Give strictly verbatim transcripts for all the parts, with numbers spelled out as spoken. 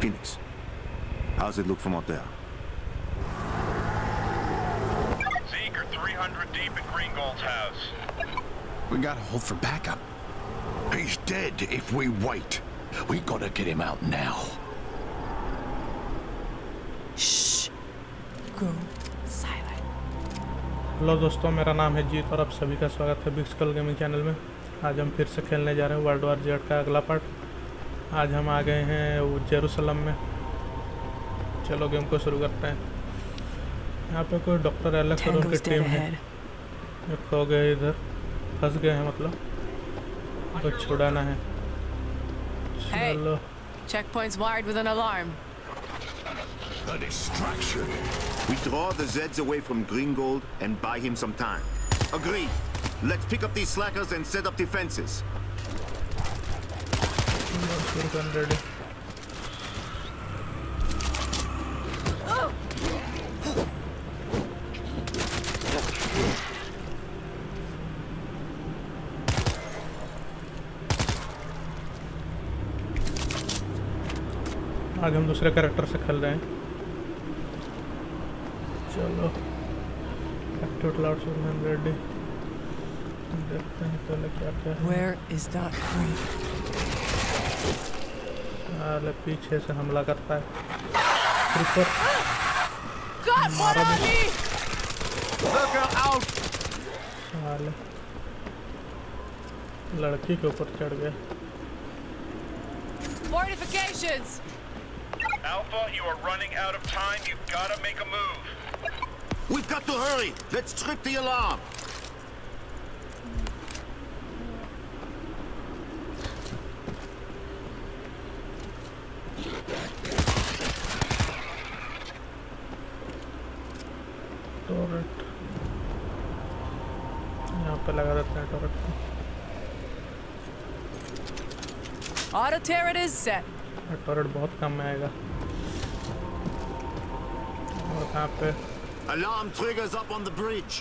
Phoenix, how's it look from out there? Zeke, are three hundred deep at Green Gold's house. We gotta hold for backup. He's dead if we wait. We gotta get him out now. Shh. Go silent. Hello दोस्तों, मेरा नाम है जीत और आप सभी का स्वागत है बिगस्कल गेमिंग चैनल में। आज हम फिर से खेलने जा रहे हैं वर्ल्ड वॉर जेड का अगला पार्ट। आज हम आ गए हैं जेरूसलम में। चलो गेम को शुरू करते हैं। यहाँ पे कोई डॉक्टर एलेक्स और उनकी टीम है। खो गए, इधर फंस गए हैं, मतलब तो छुड़ाना है। चलो checkpoints wired with an alarm. A distraction. We draw the Zeds away from Green Gold and buy him some time. Agreed. Let's pick up these slackers and set up defenses. Oh. आज हम दूसरे character से खेल रहे हैं। चलो activate loud से हम रेडी देखते हैं पहले क्या क्या है। Where is that creep? आले पीछे से हमला करता है। Creeper. God, what are we? Look out! आले लड़की के ऊपर चढ़ गया। Fortifications. Alpha, you are running out of time. You've got to make a move. We've got to hurry. Let's trip the alarm. Turret. यहाँ पे लगा देते हैं turret को. Auto turret is set. Turret बहुत कम में आएगा. और यहाँ पे alarm triggers up on the bridge.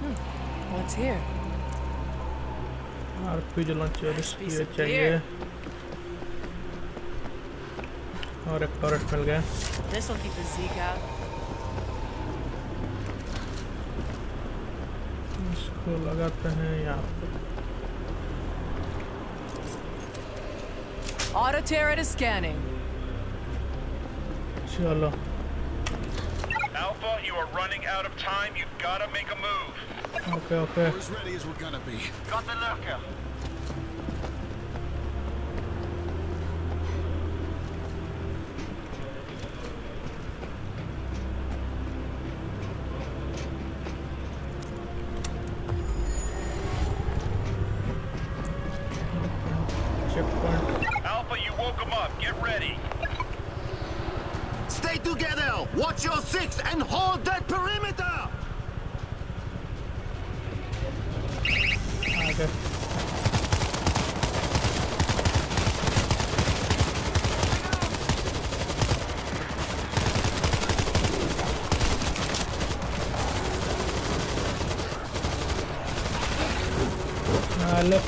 Hmm. What's here? Our pigeon launcher is here. और एक turret मिल गया. This will keep the Zeke out. इसको लगाते हैं यहाँ पे. Auto turret is scanning. Chalo. Alpha, you are running out of time. You've got to make a move. Okay, okay. We're as ready as we're gonna be. Got the lurker. Watch your six and hold that perimeter! Okay. Ah, look.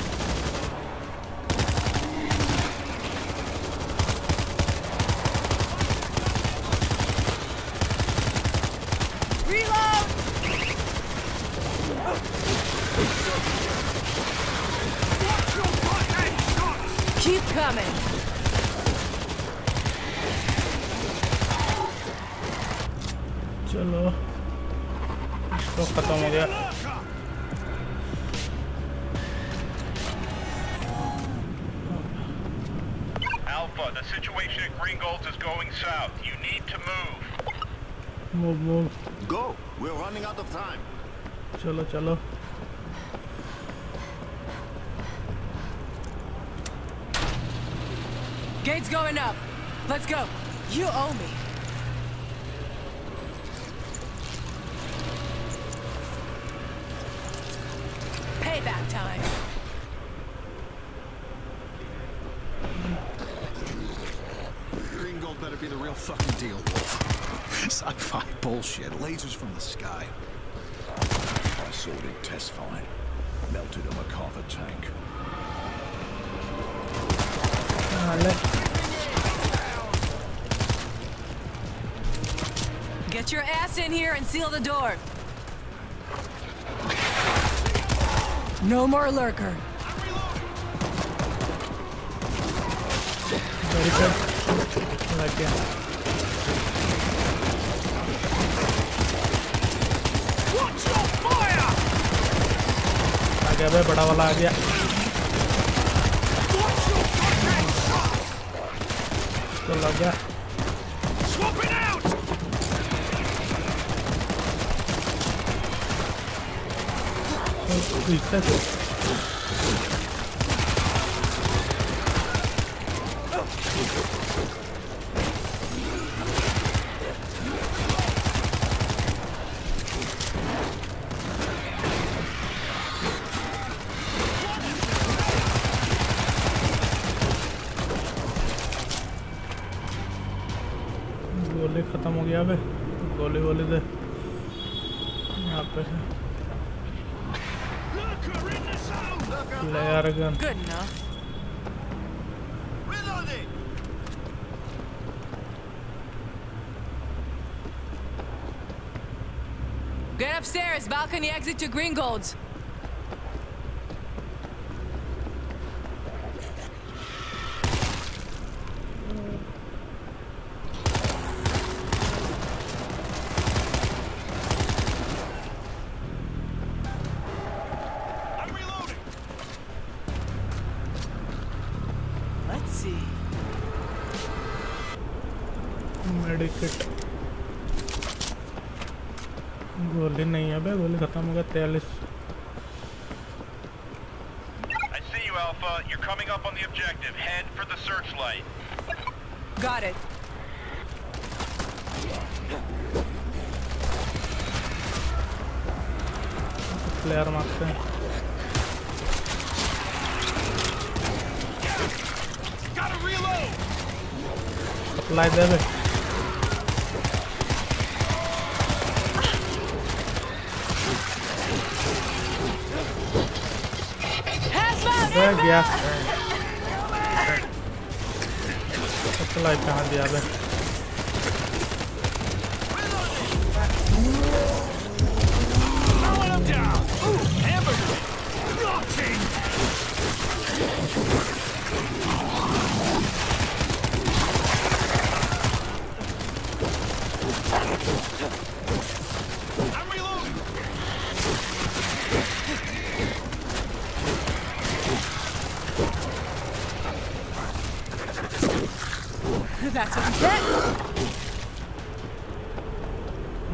खत्म हो गया। Alpha, the situation at Green Gold is going south. You need to move. Move, move. Go. We're running out of time. चलो चलो। Gates going up. Let's go. You owe me. That time. Green Gold better be the real fucking deal. Sci-fi bullshit. Lasers from the sky. Assorted test fine. Melted a Merkava tank. damn it. Get your ass in here and seal the door. No more lurker. Very good. Right there. Watch your fire! आ गया भाई बड़ा वाला आ गया. तो लग गया. Swap it out! तो खत्म हो गया भाई गोली गोली दे यहाँ पे ले यार gun Get upstairs, balcony exit to Green Gold's. गोली नहीं है बे गोली खत्म हो गया forty-three I see you Alpha you're coming up on the objective head for the searchlight Got it Flare मारते हैं Got to reload Supply दे बे गया सप्लाई कहाँ दिया बे That's what you get.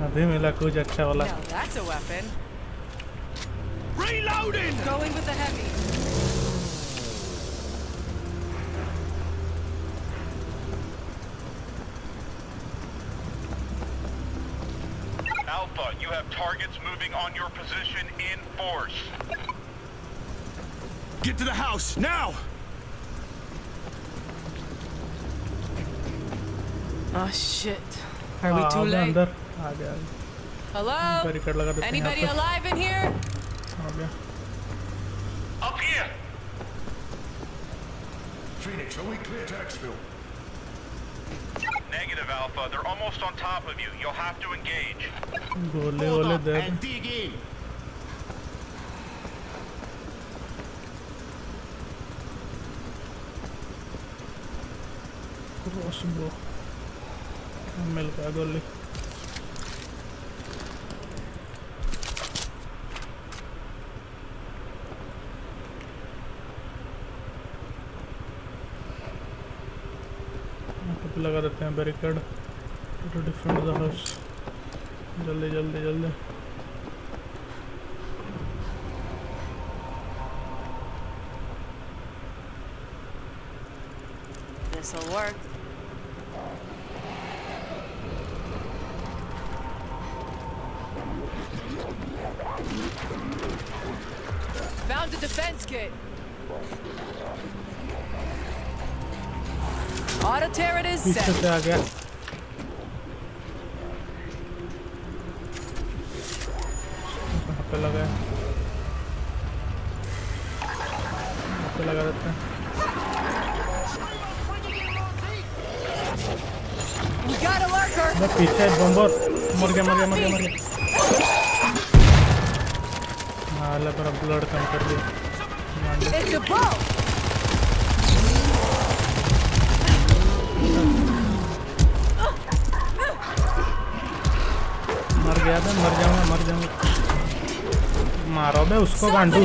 अभी मिला कुछ अच्छा वाला. Now that's a weapon. Reloading. Going with the heavy. Alpha, you have targets moving on your position in force. Get to the house now. Oh shit. Are we too late? Hello? Anybody alive in here? Up here! Phoenix, are we clear to exfil? Negative Alpha, they're almost on top of you. You'll have to engage. Hold up and dig in. Crossbow. मिल गया गोली लगा देते हैं barricade to defend the house जल्दी जल्दी जल्दी This will work. Found a defense kit. Auto tear it is set. कहाँ पे लगा है? कहाँ पे लगा रहता है? मैं पीछे बम्बर मर गया मर गया मर गया मर गया माला पर अब ब्लड कम कर दे मर गया था मर जाऊंगा मर जाऊंगा मारो बे उसको गांडू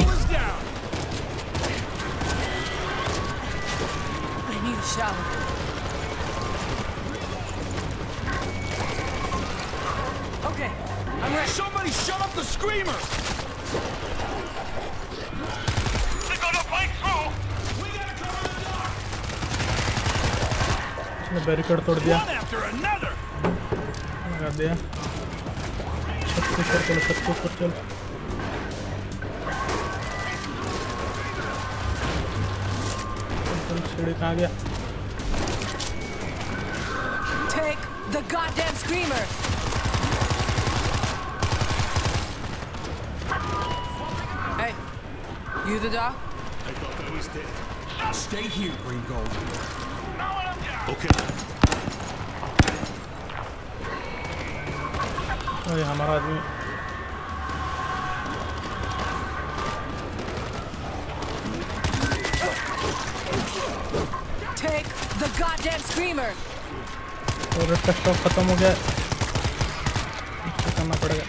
Okay I'm ready somebody shut up the screamer They're gonna break through We gotta cover the door ने बैरिकेड तोड़ दिया लगा दिया Çabuk çabuk çabuk çabuk Take the goddamn screamer. Hey, you the dog? I thought that was dead. Stay here, Green Gold. Okay. अरे हमारा आदमी Take the goddamn screamer. और इसका स्टॉक खत्म हो गया इसको करना पड़ेगा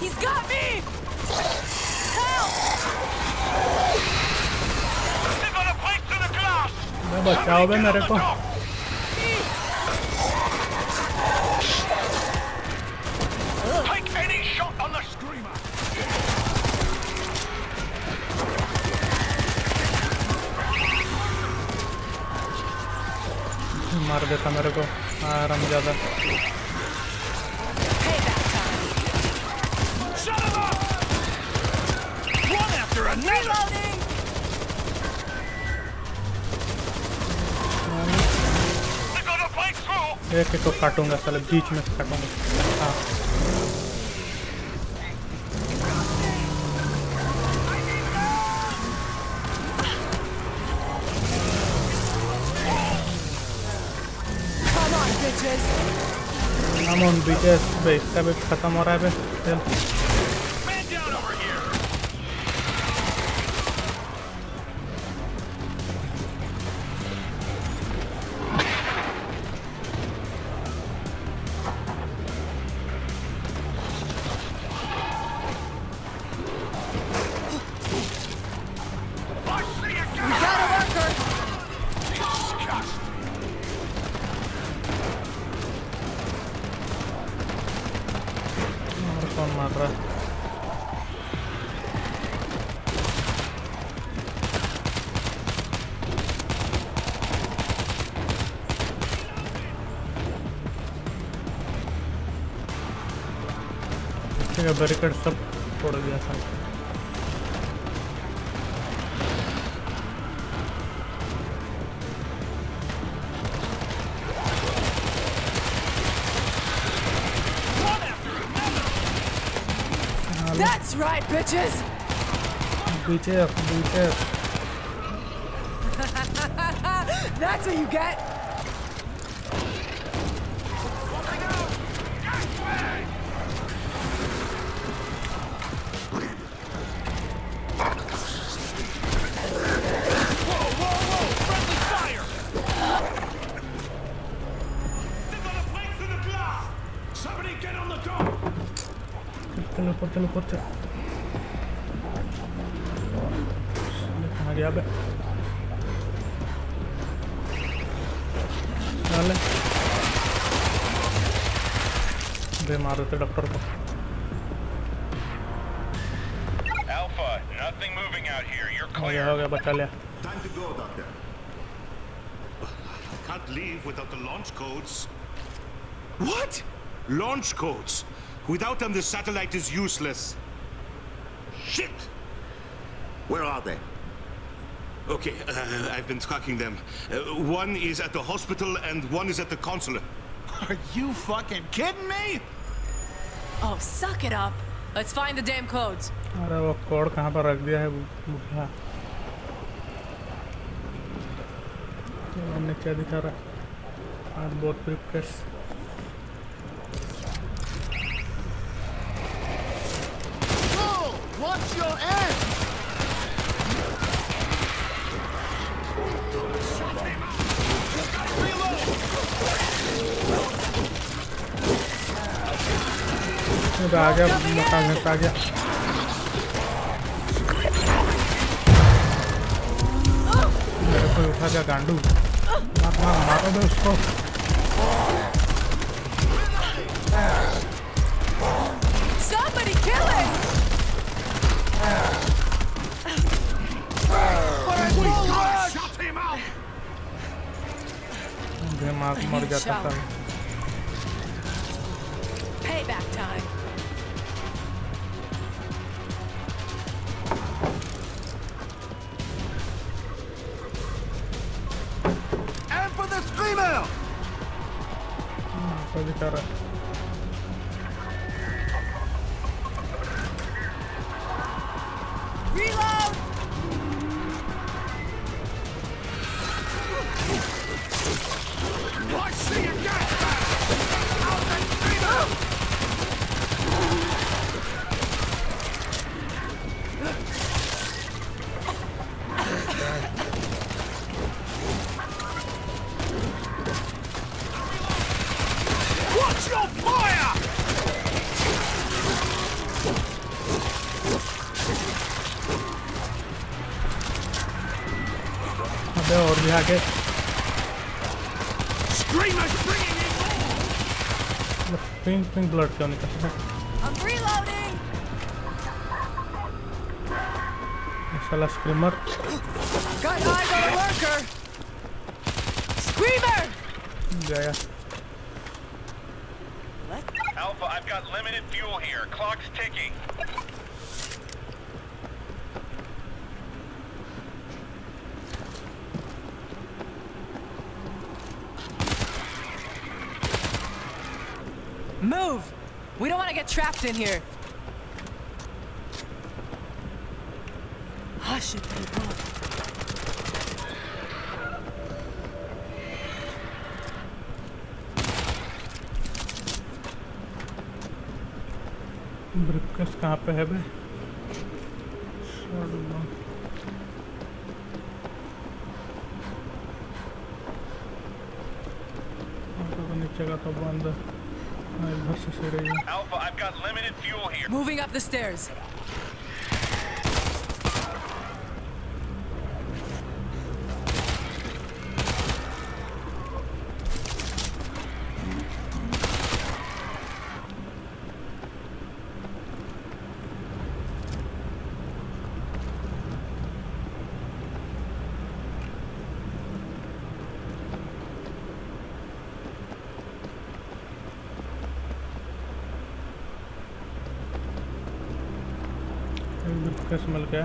He's got me! Help! They're gonna break through the glass! मैं बचाओ बे मेरे को Take any shot on the screamer! मार देता मेरे को आराम ज़्यादा Reloading! They're gonna break through! They're gonna break through! They're gonna break through! They're gonna break through! Come on, bitches! Come on, bitches! Wait, it's gonna be finished. Barricade सब तोड़ दिया था That's right, bitches. Beater, beater. That's what you get. Portalo, portalo. Kha gaya be? Chale. Be maar the doctor ko. Alpha, nothing moving out here. You're clear. Ho gaya, bacha liya. Time to go, doctor. I can't leave without the launch codes. What? Launch codes. Without them, the satellite is useless. Shit! Where are they? Okay, uh, I've been tracking them. Uh, one is at the hospital and one is at the consulate. Are you fucking kidding me? Oh, suck it up. Let's find the damn codes. अरे वो code कहाँ पर रख दिया है बुढ़िया? हमने क्या दिखा रहा? आज बहुत प्रिपकेस. Whoa! Watch your ass! आ गया आ गया मेरे को उठा गया गांडू मारना मारो दो उसको Somebody kill him! मार मर जाता था Payback time. Cara. Reload! I see a gas mask! Out and clean up! Screamers bringing in pink, pink blood coming. I'm reloading. Inshallah, screamer. Got eyes on a lurker. Screamer. Yeah, yeah. Alpha, I've got limited fuel here. Clock's ticking. Move! We don't want to get trapped in here. Hush it, people. Briefcase कहाँ पे है बे? नीचे का तो बंद है. Alpha, I've got limited fuel here. Moving up the stairs.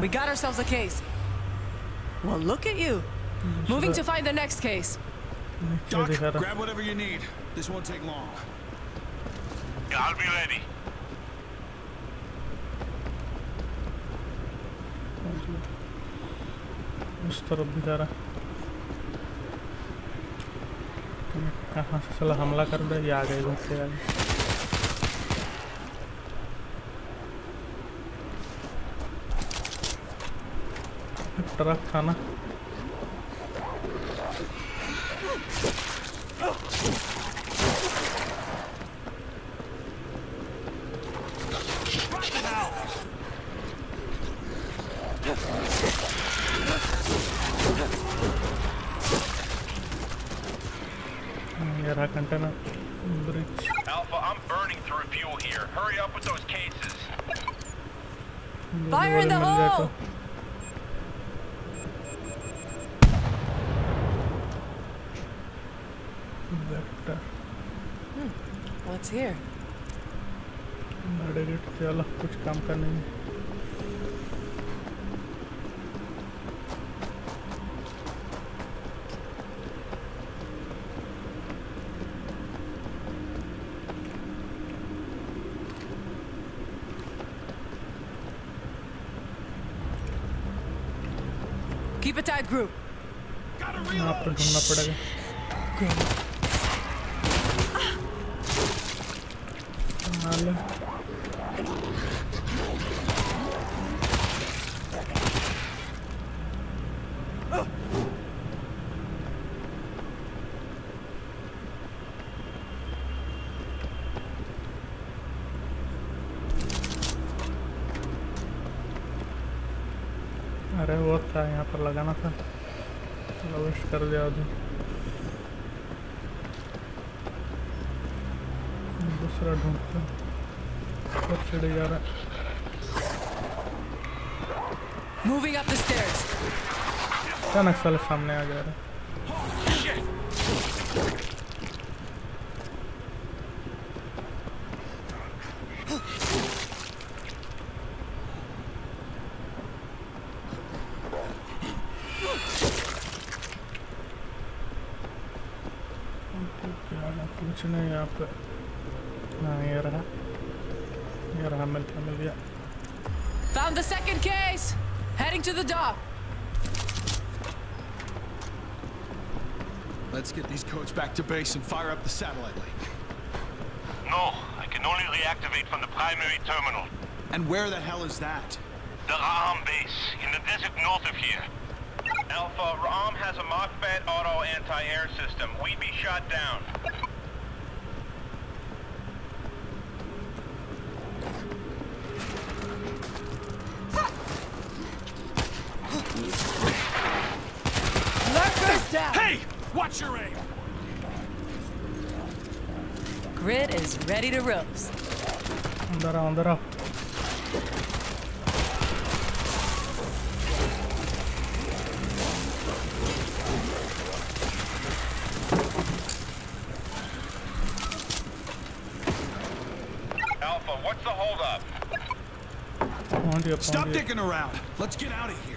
We got ourselves a case. Well, look at you. Moving to find the next case. Doc, grab whatever you need. This won't take long. I'll be ready. तरफ खाना ये रहा container bridge Alpha, I'm burning through fuel here. Hurry up with those cases. Fire in the hole. What's here? Murder it. चलो कुछ काम करने में. Keep a tight group. Gotta reload. अरे वो था यहाँ पर लगाना था लविश कर दिया आधी दूसरा ढूंढता सब चढ़ जा रहा Moving up the stairs क्या नक्सल सामने आ जा रहा Found the second case. Heading to the dock. Let's get these codes back to base and fire up the satellite link. No, I can only reactivate from the primary terminal. And where the hell is that? The Raam base in the desert north of here. Alpha, Raam has a Mach-Fed auto anti-air system. We'd be shot down. Hey! Watch your aim! Grid is ready to roast. Andara, andara. Alpha, what's the hold up? Stop dicking around. Let's get out of here.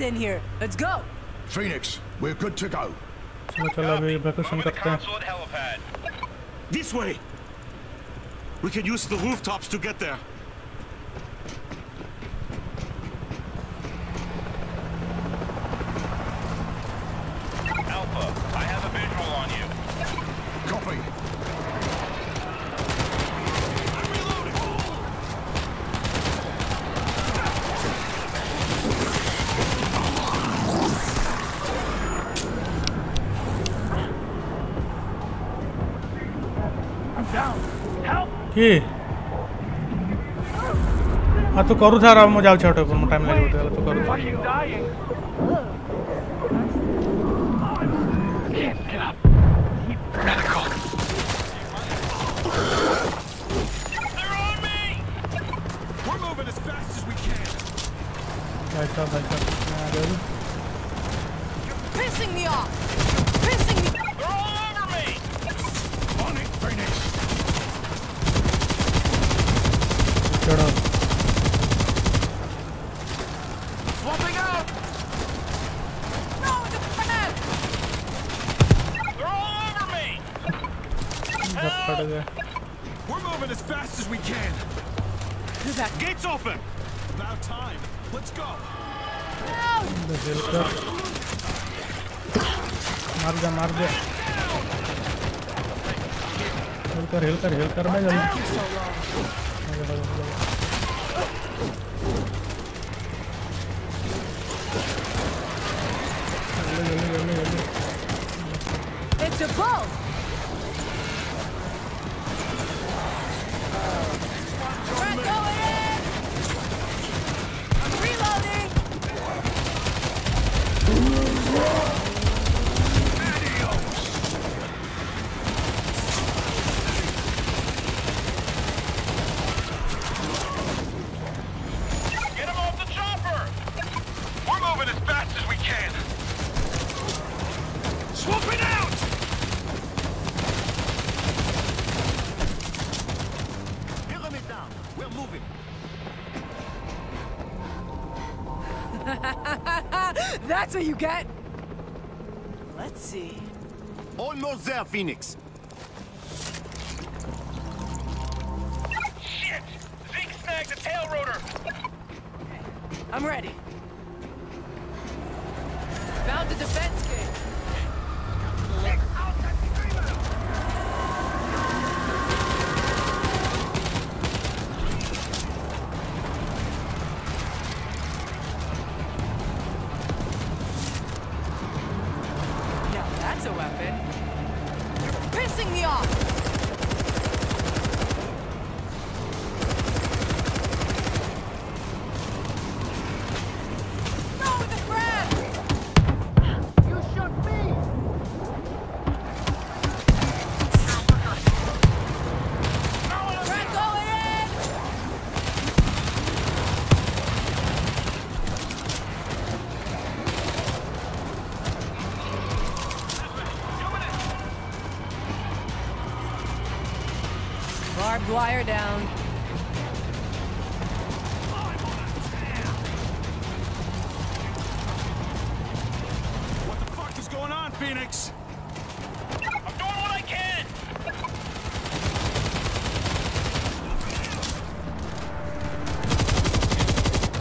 In here. Let's go. Phoenix, we're good to go. This way. We can use the rooftops to get there. Alpha, I have a visual on you. Copy. I'm reloading. कि हां तो करू था राम जाऊ छटो पर time लगे तो करू ऐसा ऐसा pissing me off pissing me They're all over me on it Phoenix Swapping out! No, the bad! They're all over me! Help! We're moving as fast as we can. Gates open! About time. Let's go! No! Marga, marga. Hilkar, hilkar, hilkar. I took you so long. It's a boat. We're going in. I'm reloading. Ha ha ha! That's what you get. Let's see. Almost there, Phoenix. Shit! Zeke snagged the tail rotor. I'm ready. Found the defense gate. Wire down. What the fuck is going on, Phoenix? I'm doing what I can.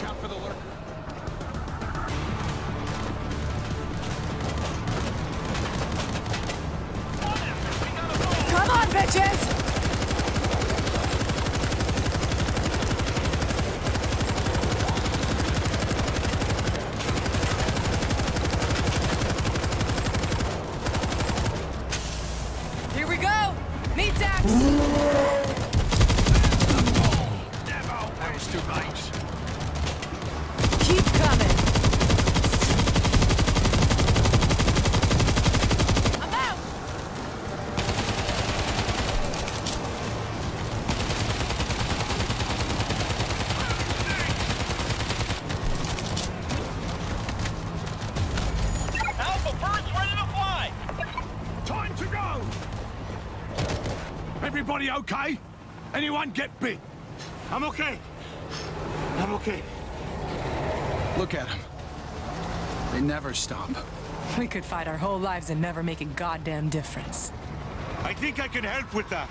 Count for the work. Come on, bitches! Everybody okay? Anyone get bit? I'm okay. I'm okay. Look at them. They never stop. We could fight our whole lives and never make a goddamn difference. I think I can help with that.